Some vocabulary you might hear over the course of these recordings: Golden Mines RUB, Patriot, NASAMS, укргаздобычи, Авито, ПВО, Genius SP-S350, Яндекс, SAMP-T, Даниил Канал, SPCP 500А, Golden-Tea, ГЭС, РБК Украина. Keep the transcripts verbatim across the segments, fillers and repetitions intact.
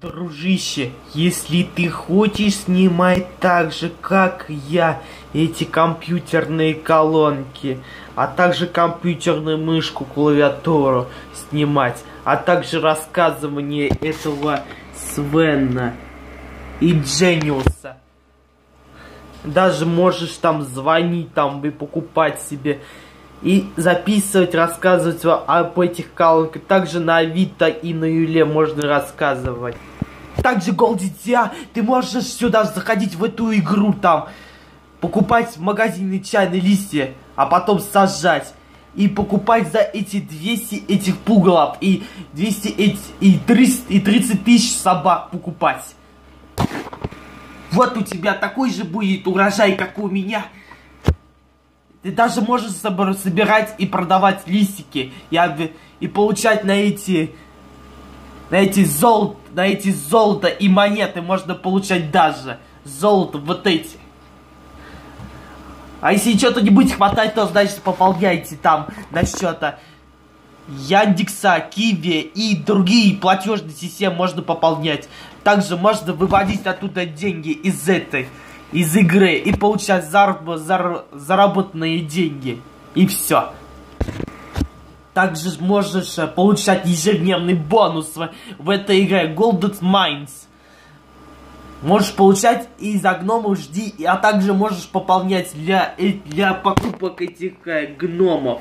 Дружище, если ты хочешь снимать так же, как я, эти компьютерные колонки, а также компьютерную мышку, клавиатуру снимать, а также рассказывание этого Свена и Джениуса. Даже можешь там звонить там и покупать себе и записывать, рассказывать об этих колонках. Также на Авито и на Юле можно рассказывать. Также Голдитя, ты можешь сюда заходить в эту игру там, покупать магазинные чайные листья, а потом сажать. И покупать за эти двести этих пугалов и двести эти, и тридцать, и тридцать тысяч собак покупать. Вот у тебя такой же будет урожай, как у меня. Ты даже можешь собирать и продавать листики и, и получать на эти на эти золото, на эти золото и монеты можно получать даже золото вот эти. А если что-то не будет хватать, то значит пополняйте там на счета Яндекса, Киви и другие платежные системы можно пополнять. Также можно выводить оттуда деньги из этой. Из игры и получать зар... Зар... заработанные деньги. И все. Также можешь получать ежедневный бонус в, в этой игре Golden Mines. Можешь получать и за гномов жди, а также можешь пополнять для, для покупок этих э, гномов.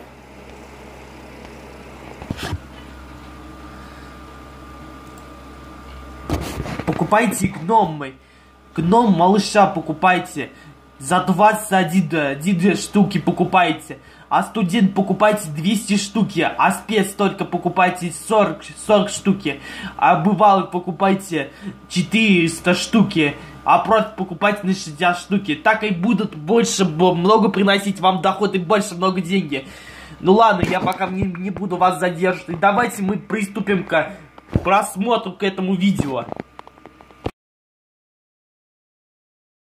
Покупайте гномы. Гном малыша покупайте, за двадцать один штуки покупайте, а студент покупайте двести штуки, а спец только покупайте сорок, сорок штуки, а бывалый покупайте четыреста штуки, а профит покупайте на шестьдесят штуки. Так и будут больше, много приносить вам доход и больше много денег. Ну ладно, я пока не, не буду вас задерживать, давайте мы приступим к просмотру к этому видео.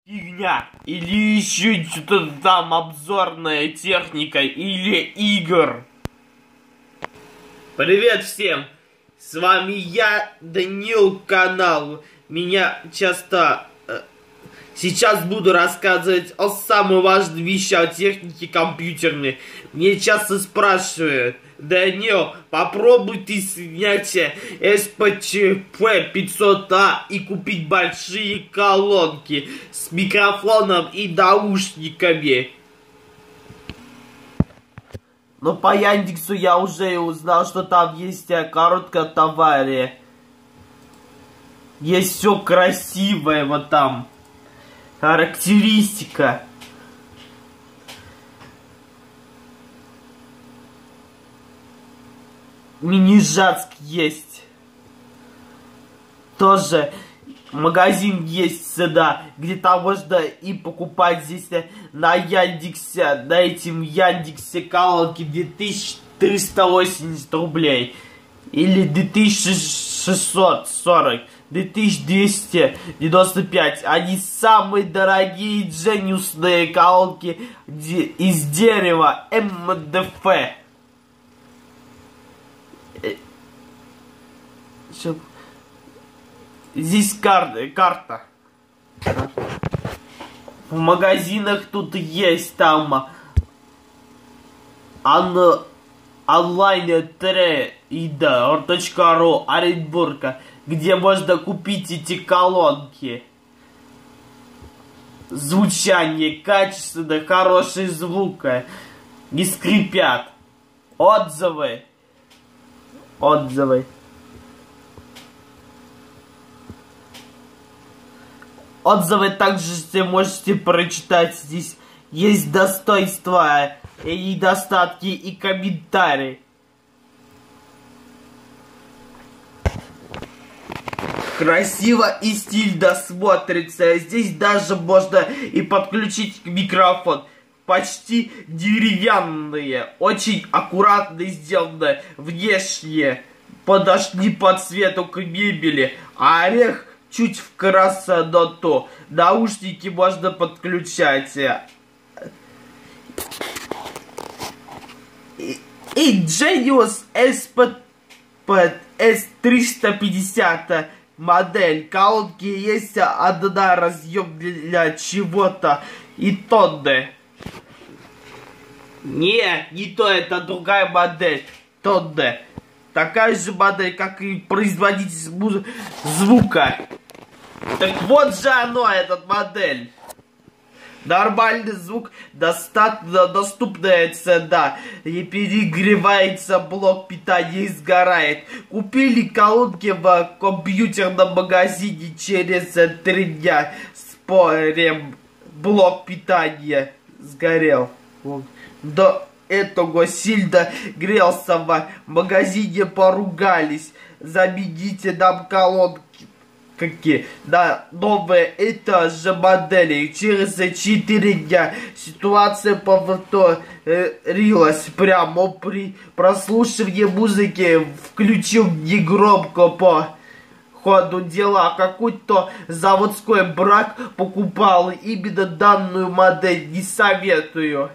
Фигня, или еще что-то там, обзорная техника, или игр. Привет всем, с вами я, Даниил Канал. Меня часто... Э, сейчас буду рассказывать о самой важной вещи, о технике компьютерной. Мне часто спрашивают: Даниил, попробуй ты снять эс пэ цэ пэ пятьсот а и купить большие колонки с микрофоном и наушниками. Но по Яндексу я уже узнал, что там есть короткая товария. Есть все красивое вот там. Характеристика. Минижатск есть. Тоже магазин есть сюда, где там можно и покупать здесь на Яндексе, на этим Яндексе колонки две тысячи триста восемьдесят рублей. Или две тысячи шестьсот сорок, две тысячи двести девяносто пять. Они самые дорогие джениусные колонки из дерева эм дэ эф. Здесь карта, карта. В магазинах тут есть там он, онлайн идр точка ру Оренбурга, где можно купить эти колонки. Звучание качественное, хорошие звуки, не скрипят. Отзывы. Отзывы. Отзывы также все можете прочитать здесь. Есть достоинства и недостатки и комментарии. Красиво и стильно смотрится. Здесь даже можно и подключить микрофон. Почти деревянные, очень аккуратно сделаны внешне, подошли по цвету к мебели, а орех чуть в красоту. Наушники можно подключать. И, и Genius эс пи эс триста пятьдесят модель колодки есть одна разъем для чего-то и тонны. Не, не то, это другая модель. Тонны. Такая же модель, как и производитель звука. Так вот же оно, этот модель. Нормальный звук, достаточно доступная цена, не перегревается блок питания и сгорает. Купили колонки в компьютерном магазине, через три дня спорим, блок питания сгорел. До этого сильно грелся, в магазине поругались. Замените нам колонки. Какие? Да, новые, это же модели. Через четыре дня ситуация повторилась. Прямо при прослушивании музыки включил негромко по ходу дела. Какой-то заводской брак покупал именно данную модель. Не советую.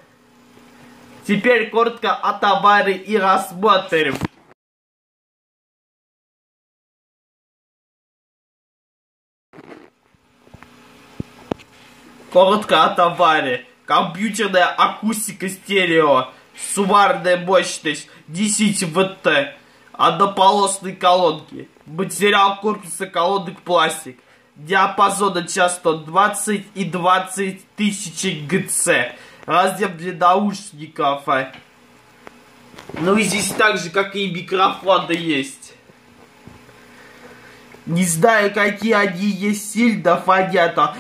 Теперь коротко о товаре и рассмотрим. Коротко о товаре. Компьютерная акустика стерео. Суммарная мощность десять ватт. Однополосные колонки. Материал корпуса колонок пластик. Диапазон от частот двадцать и двадцать тысяч герц. Разъем для наушников. Ну и здесь так же, как и микрофоны есть. Не знаю, какие они есть, сильно фонят от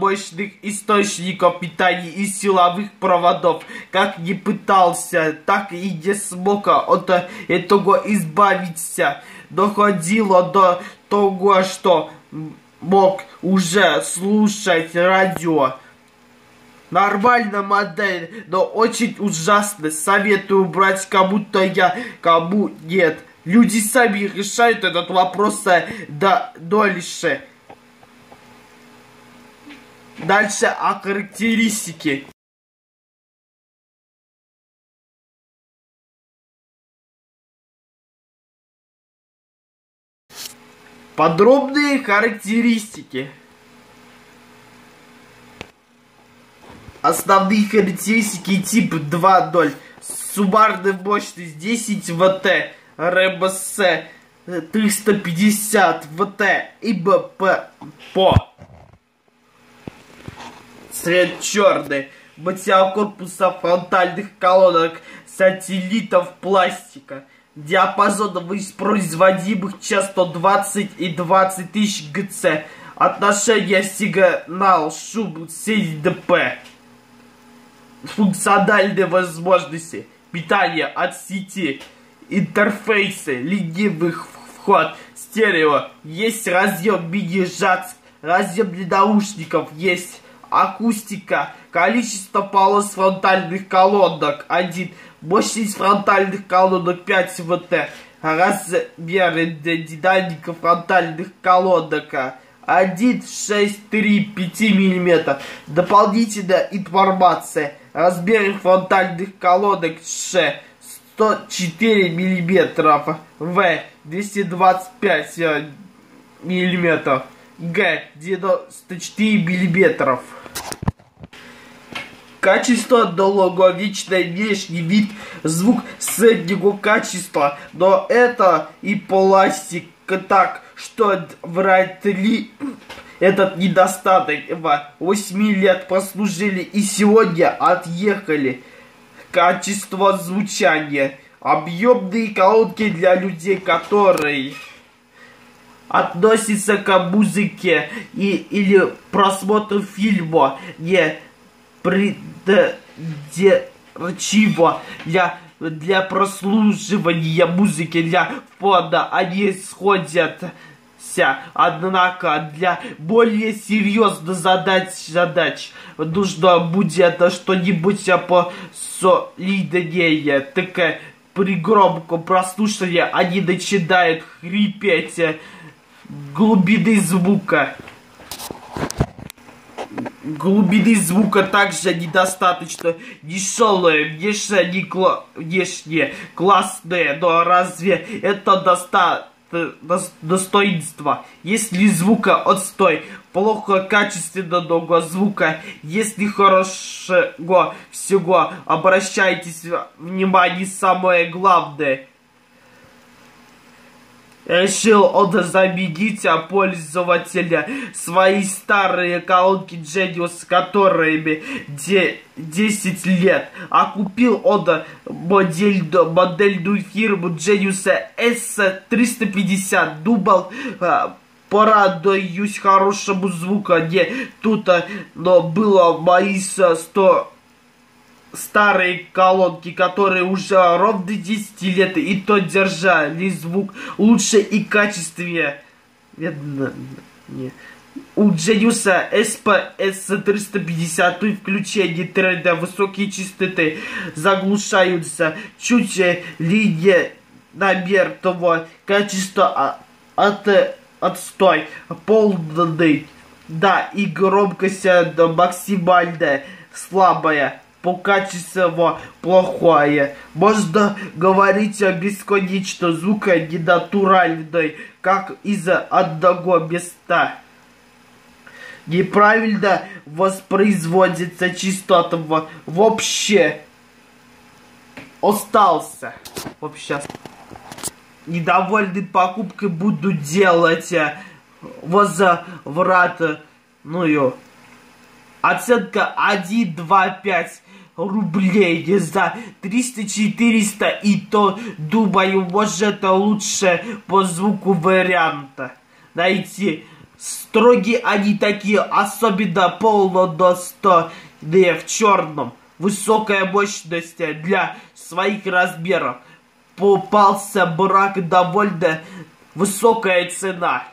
мощных источников питания и силовых проводов. Как не пытался, так и не смог от этого избавиться. Доходило до того, что мог уже слушать радио. Нормальная модель, но очень ужасно. Советую брать кому-то я, кому нет. Люди сами решают этот вопрос до дольше. Дальше о характеристике. Подробные характеристики. Основные характеристики тип два ноль. Суммарная мощность десять ватт. РБС триста пятьдесят ватт и БП по цвет черный. Материал корпуса фронтальных колонок сателлитов пластика. Диапазон из производимых частот двадцать и двадцать тысяч герц. Отношение сигнал шум семь дэ пэ. Функциональные возможности. Питание от сети. Интерфейсы, ленивых вход, стерео, есть разъем мини-жакс, разъем для наушников, есть акустика, количество полос фронтальных колонок один, мощность фронтальных колонок пять ватт, размеры для динамика фронтальных колонок один, шесть, три, пять миллиметров, дополнительная информация, размеры фронтальных колонок Ш, сто четыре миллиметра, В двести двадцать пять миллиметров, Г девяносто четыре миллиметра. Качество долговечный внешний вид, звук среднего качества, но это и пластик, так что врать ли этот недостаток. Восемь лет прослужили и сегодня отъехали. Качество звучания. Объемные колонки для людей, которые относятся к музыке и, или просмотру фильма. Не придирчиво для, для прослушивания музыки для фона. Они сходятся. Однако для более серьезных задач, задач нужно будет что-нибудь посолиднее. Так при громком прослушивании они начинают хрипеть глубины звука. Глубины звука также недостаточно. Дешевые, внешне, не кла... внешне классные, но разве это достаточно? достоинства. Если звука отстой, плохо качественного звука, если хорошего всего, обращайтесь внимание самое главное. Решил он заменить пользователя свои старые колонки Genius, с которыми десять лет. А купил он модель, модельную фирму Genius эс триста пятьдесят. Думал, порадуюсь хорошему звуку. Не тут-то, но было мои сто... старые колонки, которые уже ровно десять лет, и то держали звук лучше и качественнее. У Genius эс пи эс триста пятьдесят при включении тренда высокие частоты заглушаются чуть ли не намертво. Качество от, отстой полный, да, и громкость максимально слабая. По качеству плохое. Можно говорить о бесконечном звуке ненатуральной, как из-за одного места. Неправильно воспроизводится частота вообще. Остался. Вообще. Недовольны покупкой буду делать возвратную. Оценка один, два, пять. Рублей за триста-четыреста, и то, думаю, может лучше по звуку варианта найти. Строгие они такие, особенно полнодостойные в черном. Высокая мощность для своих размеров. Попался брак, довольно высокая цена.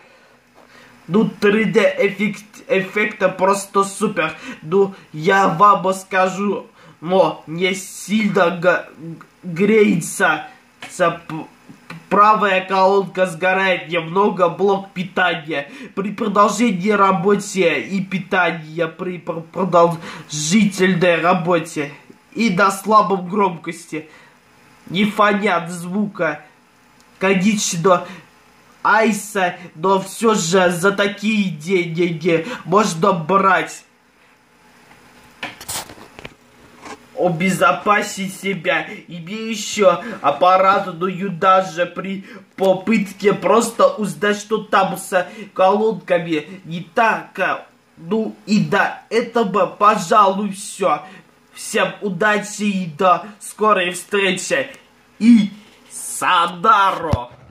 Ну, три дэ эффект, эффекта просто супер. Ну, я вам скажу, но не сильно греется. Правая колонка сгорает немного, блок питания. При продолжении работы и питания, при продолжительной работе и на слабом громкости не фонят звука. Конечно, айса, но все же за такие деньги можно брать. Обезопасить себя, имеющую аппаратную даже при попытке просто узнать, что там с колонками не так. Ну и до этого, пожалуй, все. Всем удачи и до скорой встречи. И Сандаро!